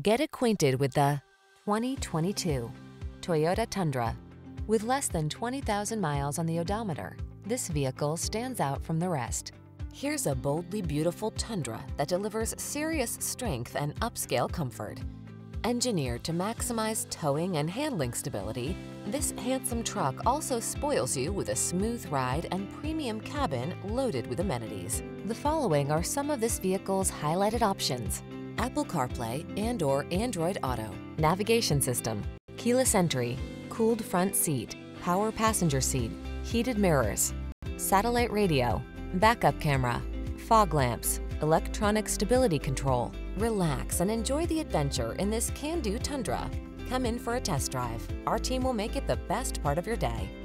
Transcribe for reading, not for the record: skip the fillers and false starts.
Get acquainted with the 2022 Toyota Tundra. With less than 20,000 miles on the odometer, this vehicle stands out from the rest. Here's a boldly beautiful Tundra that delivers serious strength and upscale comfort. Engineered to maximize towing and handling stability, this handsome truck also spoils you with a smooth ride and premium cabin loaded with amenities. The following are some of this vehicle's highlighted options: Apple CarPlay and/or Android Auto, navigation system, keyless entry, cooled front seat, power passenger seat, heated mirrors, satellite radio, backup camera, fog lamps, electronic stability control. Relax and enjoy the adventure in this can-do Tundra. Come in for a test drive. Our team will make it the best part of your day.